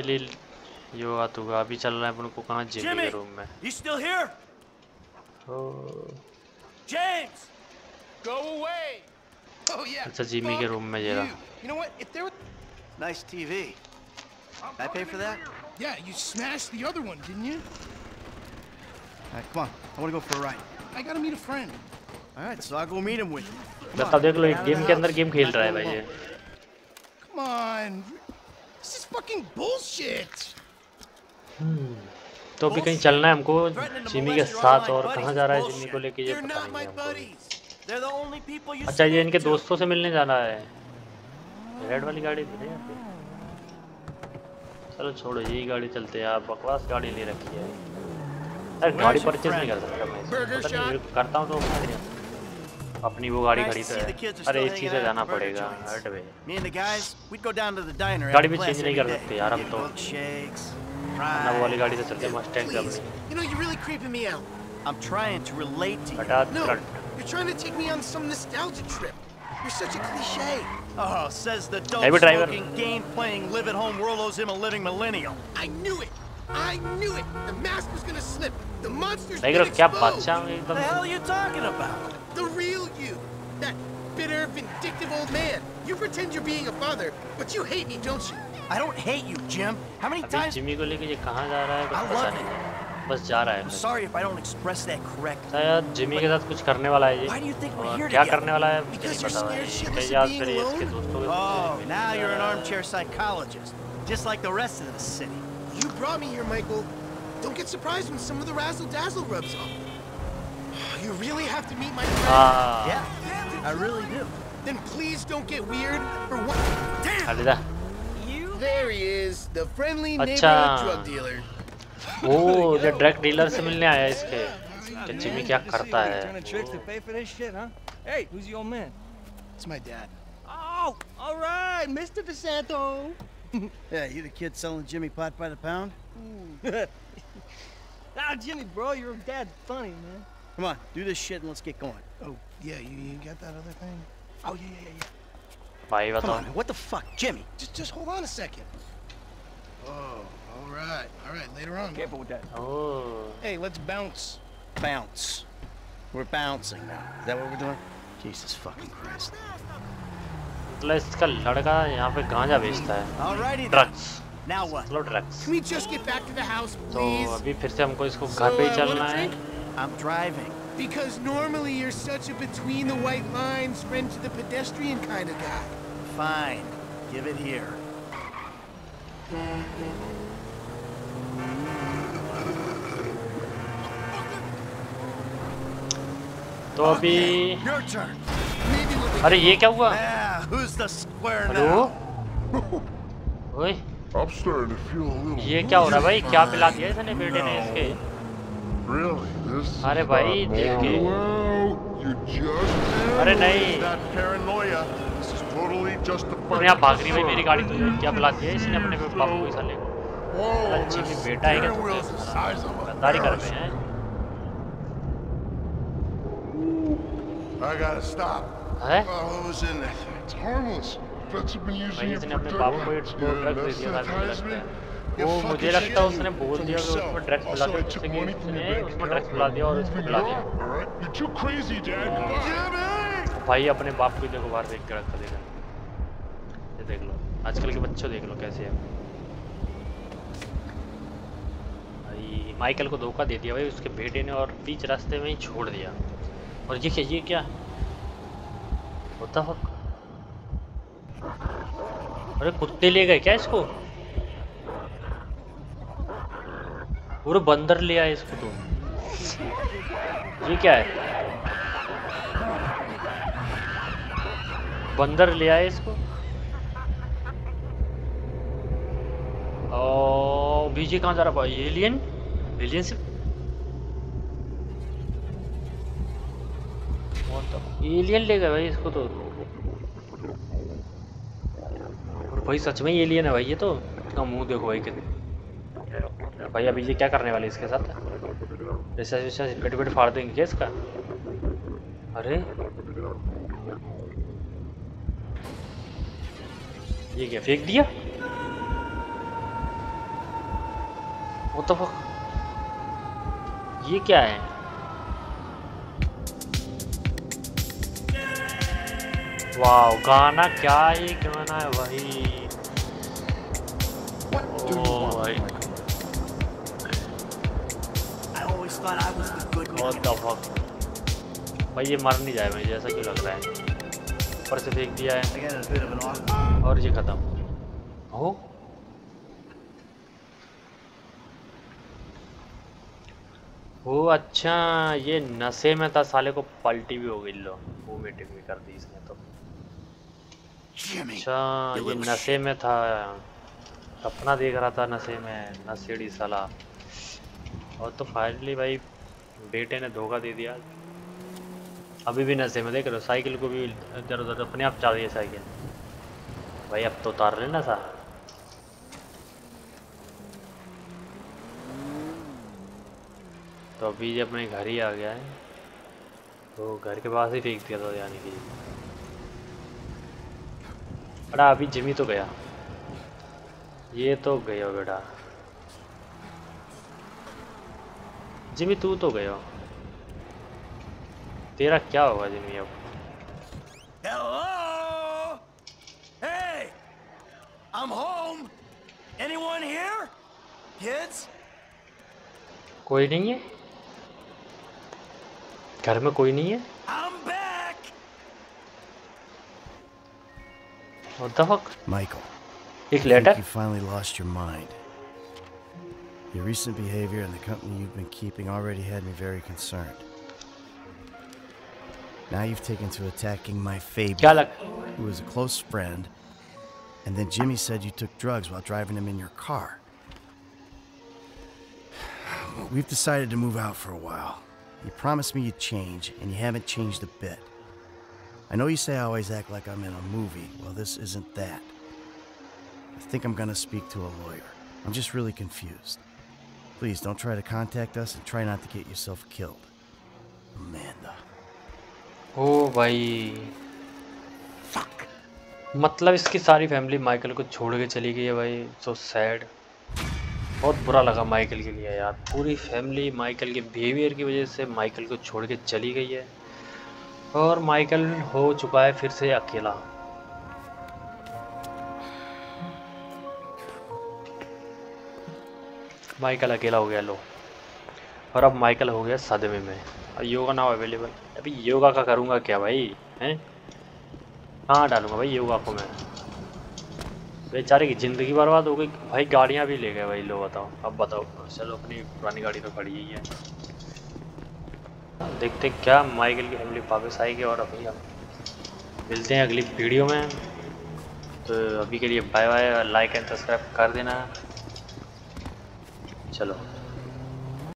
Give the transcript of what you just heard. लील योगा तो अभी चल रहा है अपन को कहां जिम के रूम में you still here James go away oh yeah अच्छा जिमी के रूम में जरा you know what if there was nice TV I pay for that yeah you smashed the other one didn't you All right, come on I want to go for a ride I got to meet a friend All right so I'll go meet him with देखो देख लो game के अंदर game खेल रहा है भाई ये Come on This is fucking bullshit. तो अभी कहीं चलना है हमको जिमी के साथ और कहां जा रहा है जिमी को लेके ये पता नहीं अच्छा ये इनके दोस्तों से मिलने जाना है रेड वाली गाड़ी थी ना चलो छोड़ो यही गाड़ी चलते हैं आप बकवास गाड़ी ले रखी है यार गाड़ी परचेस नहीं कर सकता मैं करता हूं तो अपनी वो गाड़ी खरीदता अरे इसी से जाना पड़ेगा हट भाई गाड़ी भी चेंज नहीं कर सकते यार हम तो ना वाली गाड़ी से चलते मस्टैंग से अपनी you know you're really creeping me out I'm trying to relate to you no, you're trying to take me on some nostalgia trip you're such a cliche oh says the dope smoking game playing live at home Rolos him a living millennial I knew it the mask was going to slip the monsters क्या बादशाह हूं एकदम the hell are you talking about the real you that bitter vindictive old man you pretend you're being a father but you hate me don't you I don't hate you, Jim. How many times? Jimmy को लेके ये कहाँ जा रहा है कुछ पता नहीं। बस जा रहा है। I'm sorry if I don't express that correctly. शायद Jimmy के साथ कुछ करने वाला है ये। और क्या करने वाला है? नहीं पता है। याद करिए इसके दोस्तों के साथ। Oh, now you're an armchair psychologist, just like the rest of the city. You brought me here, Michael. Don't get surprised when some of the razzle dazzle rubs off. You really have to meet my friend. Yeah, I really do. Then please don't get weird for what? Damn. There he is, the friendly neighborhood drug dealer. Oh, the drug dealer से मिलने आया इसके। कि Jimmy क्या करता है? Hey, who's your man? It's my dad. Oh, all right, Mr. DeSanto. Yeah, you the kid selling Jimmy pot by the pound? Nah, Jimmy, bro, your dad's funny, man. Come on, do this shit and let's get going. Oh, yeah, you got that other thing? Oh, yeah. Come on, what the fuck, Jimmy? Just hold on a second. Oh, all right. Later on. Careful with that. Oh. Hey, let's bounce. Bounce. We're bouncing now. Is that what we're doing? Jesus fucking Christ. इसका लड़का यहाँ पे गांजा बेचता है. Drugs. Now what? Drugs. Can we just get back to the house, please? तो अभी फिर से हमको इसको घर पे ही चलना है. I'm driving. Because normally you're such a between the white lines, friend to the pedestrian kind of guy. Fine. Give it here. तो अभी अरे ये क्या हुआ? हेलो? ओए? ये क्या हो रहा है भाई? क्या पिला दिया इसने बेटे ने इसके? Really? This अरे भाई देखिए अरे नहीं यहाँ भाग रही भाई मेरी गाड़ी तो क्या बुला दिया इसने अपने बाप को इशारे अच्छी भी बेटा है गद्दारी कर रहे हैं भाई इसने अपने बाप को ड्रग दे दिया था वो मुझे लगता है उसने बोल दिया कि उसको ड्रग्स मिला दिया उसको ड्रग्स मिला दिया और उसको मिला दिया भाई अपने बाप को देखो बाहर देख के रखा देगा ये देख लो आजकल के बच्चों देख लो कैसे है भाई माइकल को धोखा दे दिया भाई उसके बेटे ने और बीच रास्ते में ही छोड़ दिया और ये क्या होता फक अरे कुत्ते ले गए क्या इसको पूरा बंदर ले आए इसको तो ये क्या है बंदर ले आए इसको और बीजे कहाँ जा रहा है एलियन एलियन से एलियन ले गए भाई इसको तो और भाई सच में एलियन है भाई ये तो इसका मुंह देखो भाई कितने भाई अभी ये क्या करने वाले इसके साथ जैसे पेट फाड़ देंगे क्या इसका अरे ये क्या फेंक दिया What the fuck? ये क्या है? वाव गाना क्या ये गाना है भाई। What the fuck? भाई ये मर नहीं जाए मुझे ऐसा क्यों लग रहा है? ऊपर से फेंक दिया है और ये खत्म। हो? वो अच्छा ये नशे में था साले को पलटी भी हो गई लो वो मीटिंग भी कर दी इसने तो। अच्छा ये नशे में था सपना देख रहा था नशे में नशेड़ी साला और तो फाइनली भाई बेटे ने धोखा दे दिया अभी भी नशे में देख रहे हो साइकिल को भी इधर उधर अपने आप चल रही है साइकिल भाई अब तो उतार लेना था तो अभी जब मैं घर ही आ गया है तो घर के पास ही फेंक दिया था यानी कि बड़ा अभी जिमी तो गया ये तो गया बेटा जिमी तू तो गया तेरा क्या होगा जिमी अब Hello? Hey, I'm home. Anyone here? Kids? कोई नहीं है घर में कोई नहीं है What the fuck? Michael, एक letter? You finally lost your mind. Your recent behavior and the company you've been keeping already had me very concerned. Now you've taken to attacking my Fabian, who was a close friend, and then Jimmy said you took drugs while driving him in your car. We've decided to move out for a while. You promised me you'd change, and you haven't changed a bit. I know you say I always act like I'm in a movie. Well, this isn't that. I think I'm gonna speak to a lawyer. I'm just really confused. Please don't try to contact us and try not to get yourself killed. Amanda. Oh, bhai. Fuck. मतलब इसकी सारी family Michael को छोड़ के चली गई है भाई. So sad. बहुत बुरा लगा माइकल के लिए यार पूरी फैमिली माइकल के बिहेवियर की वजह से माइकल को छोड़ के चली गई है और माइकल हो चुका है फिर से अकेला माइकल अकेला हो गया लो और अब माइकल हो गया सदमे में अब योगा नाउ अवेलेबल अभी योगा का करूँगा क्या भाई हैं हाँ डालूँगा भाई योगा को मैं बेचारे की ज़िंदगी बर्बाद हो गई भाई गाड़ियाँ भी ले गए भाई लो बताओ अब बताओ चलो अपनी पुरानी गाड़ी तो खड़ी ही है देखते क्या माइकल की फैमिली वापस आएगी और अभी हम मिलते हैं अगली वीडियो में तो अभी के लिए bye bye like and subscribe कर देना चलो